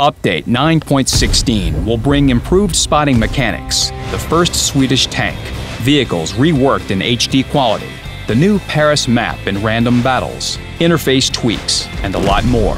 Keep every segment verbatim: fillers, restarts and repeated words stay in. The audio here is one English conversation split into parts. Update nine point sixteen will bring improved spotting mechanics, the first Swedish tank, vehicles reworked in H D quality, the new Paris map in random battles, interface tweaks, and a lot more.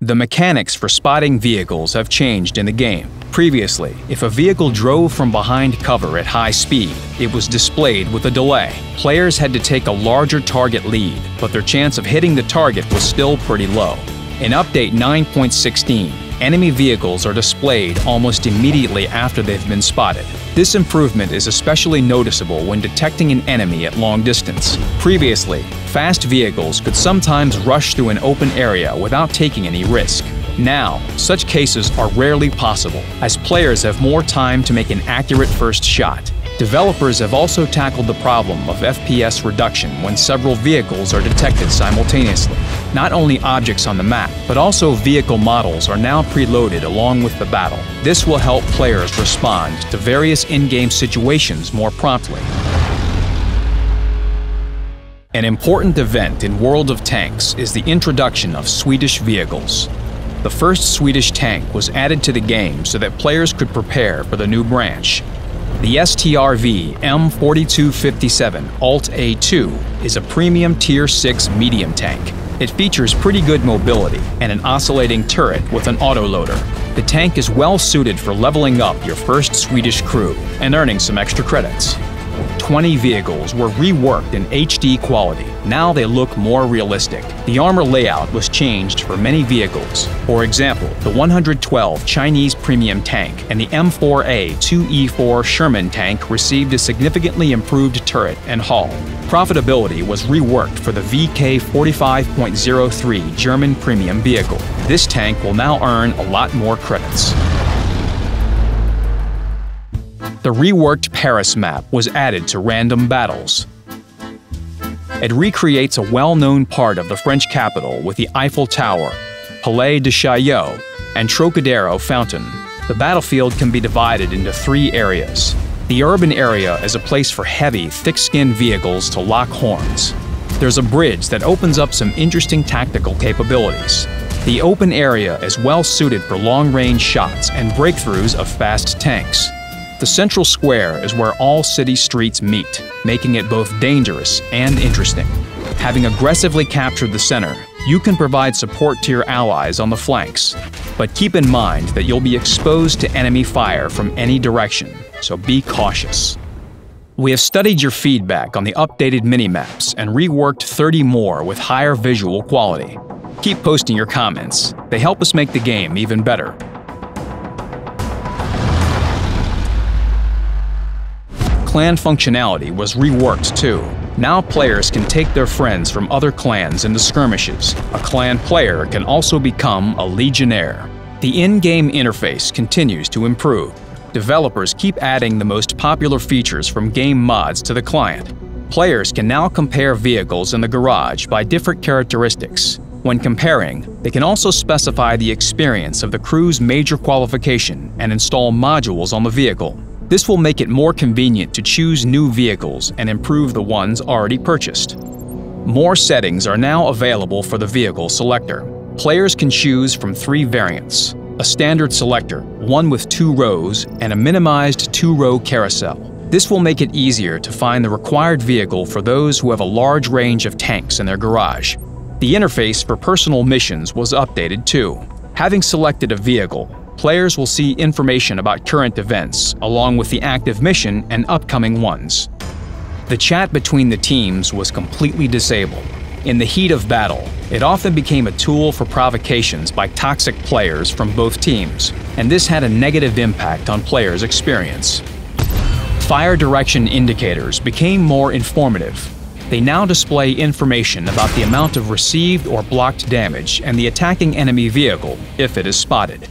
The mechanics for spotting vehicles have changed in the game. Previously, if a vehicle drove from behind cover at high speed, it was displayed with a delay. Players had to take a larger target lead, but their chance of hitting the target was still pretty low. In Update nine point sixteen, enemy vehicles are displayed almost immediately after they've been spotted. This improvement is especially noticeable when detecting an enemy at long distance. Previously, fast vehicles could sometimes rush through an open area without taking any risk. Now, such cases are rarely possible, as players have more time to make an accurate first shot. Developers have also tackled the problem of F P S reduction when several vehicles are detected simultaneously. Not only objects on the map, but also vehicle models are now preloaded along with the battle. This will help players respond to various in-game situations more promptly. An important event in World of Tanks is the introduction of Swedish vehicles. The first Swedish tank was added to the game so that players could prepare for the new branch. The S T R V M forty-two fifty-seven Alt A two is a premium Tier six medium tank. It features pretty good mobility and an oscillating turret with an autoloader. The tank is well suited for leveling up your first Swedish crew and earning some extra credits. twenty vehicles were reworked in H D quality. Now they look more realistic. The armor layout was changed for many vehicles. For example, the one hundred twelve Chinese premium tank and the M four A two E four Sherman tank received a significantly improved turret and hull. Profitability was reworked for the V K forty-five point oh three German premium vehicle. This tank will now earn a lot more credits. The reworked Paris map was added to random battles. It recreates a well-known part of the French capital with the Eiffel Tower, Palais de Chaillot, and Trocadero Fountain. The battlefield can be divided into three areas. The urban area is a place for heavy, thick-skinned vehicles to lock horns. There's a bridge that opens up some interesting tactical capabilities. The open area is well-suited for long-range shots and breakthroughs of fast tanks. The central square is where all city streets meet, making it both dangerous and interesting. Having aggressively captured the center, you can provide support to your allies on the flanks. But keep in mind that you'll be exposed to enemy fire from any direction, so be cautious. We have studied your feedback on the updated minimaps and reworked thirty more with higher visual quality. Keep posting your comments. They help us make the game even better. Clan functionality was reworked too. Now players can take their friends from other clans into skirmishes. A clan player can also become a legionnaire. The in-game interface continues to improve. Developers keep adding the most popular features from game mods to the client. Players can now compare vehicles in the garage by different characteristics. When comparing, they can also specify the experience of the crew's major qualification and install modules on the vehicle. This will make it more convenient to choose new vehicles and improve the ones already purchased. More settings are now available for the vehicle selector. Players can choose from three variants: a standard selector, one with two rows, and a minimized two-row carousel. This will make it easier to find the required vehicle for those who have a large range of tanks in their garage. The interface for personal missions was updated too. Having selected a vehicle, players will see information about current events, along with the active mission and upcoming ones. The chat between the teams was completely disabled. In the heat of battle, it often became a tool for provocations by toxic players from both teams, and this had a negative impact on players' experience. Fire direction indicators became more informative. They now display information about the amount of received or blocked damage and the attacking enemy vehicle, if it is spotted.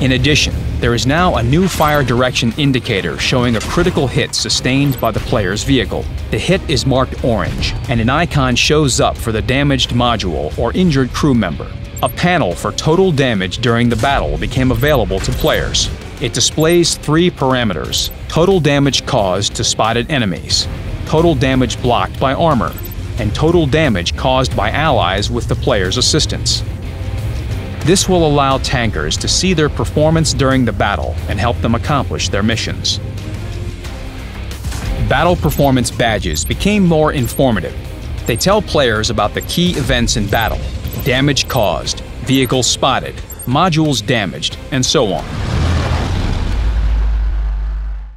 In addition, there is now a new fire direction indicator showing a critical hit sustained by the player's vehicle. The hit is marked orange, and an icon shows up for the damaged module or injured crew member. A panel for total damage during the battle became available to players. It displays three parameters: total damage caused to spotted enemies, total damage blocked by armor, and total damage caused by allies with the player's assistance. This will allow tankers to see their performance during the battle and help them accomplish their missions. Battle performance badges became more informative. They tell players about the key events in battle, damage caused, vehicles spotted, modules damaged, and so on.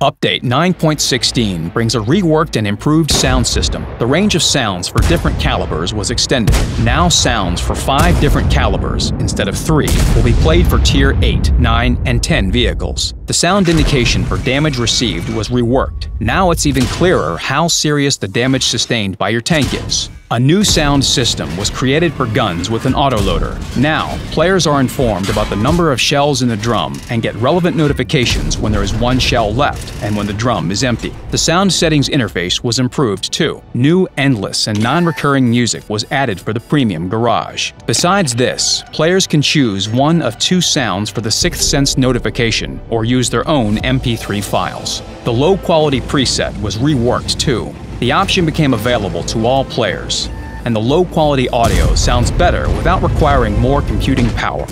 Update nine point sixteen brings a reworked and improved sound system. The range of sounds for different calibers was extended. Now sounds for five different calibers, instead of three, will be played for Tier eight, nine, and ten vehicles. The sound indication for damage received was reworked. Now it's even clearer how serious the damage sustained by your tank is. A new sound system was created for guns with an autoloader. Now, players are informed about the number of shells in the drum and get relevant notifications when there is one shell left and when the drum is empty. The sound settings interface was improved too. New, endless, and non-recurring music was added for the premium garage. Besides this, players can choose one of two sounds for the Sixth Sense notification or use their own M P three files. The low-quality preset was reworked too. The option became available to all players, and the low-quality audio sounds better without requiring more computing power.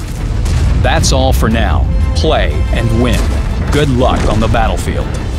That's all for now. Play and win. Good luck on the battlefield.